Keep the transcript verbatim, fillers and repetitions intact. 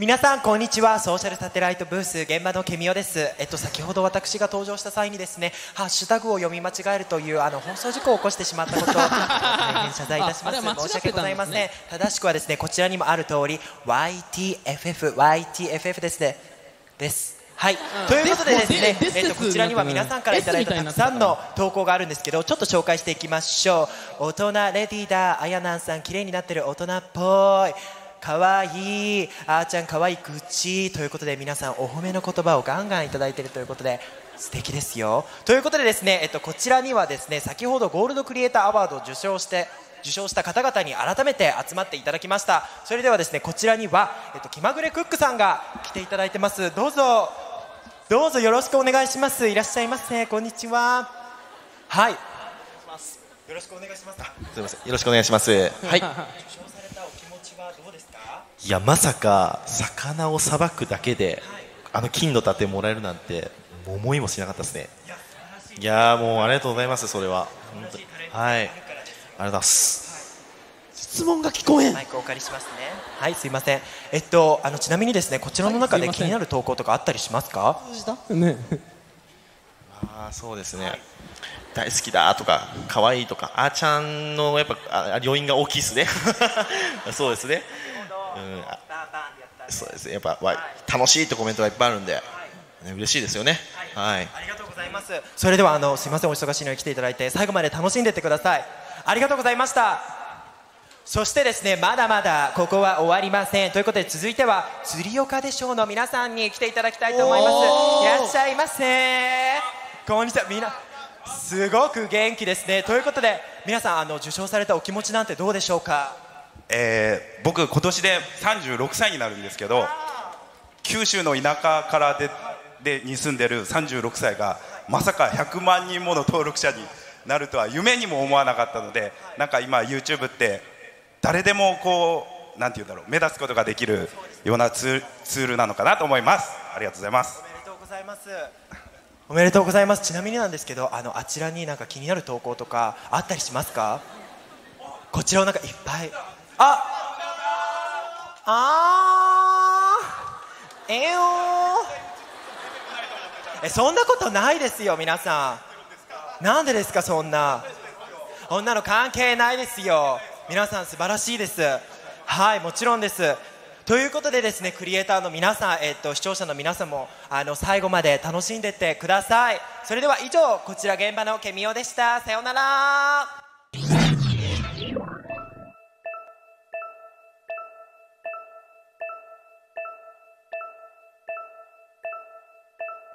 皆さんこんにちは。ソーシャルサテライトブース現場のケミオです。えっと先ほど私が登場した際にですね、ハッシュタグを読み間違えるというあの放送事故を起こしてしまったことを大変謝罪いたします。申し訳ございません。正しくはですね、こちらにもある通り ワイティーエフエフ ワイティーエフエフ ですねです。はい、うん、ということでですね、えっとこちらには皆さんからいただいたたくさんの投稿があるんですけど、ちょっと紹介していきましょう。大人レディーだ、あやなんさん綺麗になってる、大人っぽい、かわいい、あーちゃんかわいい、口ということで、皆さんお褒めの言葉をガンガンいただいているということで素敵ですよ。ということでですね、えっと、こちらにはですね、先ほどゴールドクリエイターアワードを受賞して受賞した方々に改めて集まっていただきました。それではですね、こちらには、えっと、気まぐれクックさんが来ていただいてます。どうぞどうぞよろしくお願いします。いらっしゃいませ。こんにちは。はい、よろしくお願いします。すいません、よろしくお願いします。はい、受賞されたお気持ちはどうですか？いや、まさか魚をさばくだけで、はい、あの金の盾もらえるなんて思いもしなかったですね。いや、素晴らしい。いやもうありがとうございます。それは本当に、はい、ありがとうございます。はい、質問が聞こえん。マイクお借りしますね。はい、すいません。えっとあのちなみにですね、こちらの中で気になる投稿とかあったりしますか？ねああ、そうですね、はい、大好きだとか可愛いとか、あーちゃんのやっぱ余韻が大きいですねそうですね、うん、そうですね、やっぱ、はい、楽しいってコメントがいっぱいあるんで、はい、ね、嬉しいですよね。はい、ありがとうございます。それではあのすみません、お忙しいのに来ていただいて最後まで楽しんでいってください。ありがとうございました。そしてですね、まだまだここは終わりません。ということで続いては釣り岡でショーの皆さんに来ていただきたいと思います。いらっしゃいませ。こんにちは。みんなすごく元気ですね。ということで皆さん、あの受賞されたお気持ちなんてどうでしょうか？えー、僕今年でさんじゅうろくさいになるんですけど、九州の田舎からででに住んでるさんじゅうろくさいがまさかひゃくまんにんもの登録者になるとは夢にも思わなかったので、なんか今 ユーチューブ って誰でもこうなんていうんだろう、目立つことができるようなツ ー, ツールなのかなと思います。ありがとうございます。おめでとうございます。おめでとうございます。ちなみになんですけど、 あのあちらになんか気になる投稿とかあったりしますか？こちらの中いっぱい。ああー、えよー、え、そんなことないですよ皆さん。なんでですか？そんな女の関係ないですよ。皆さん素晴らしいです。はい、もちろんです。ということでですね、クリエイターの皆さん、えっと、視聴者の皆さんもあの最後まで楽しんでってください。それでは以上、こちら現場のケミオでした。さようなら。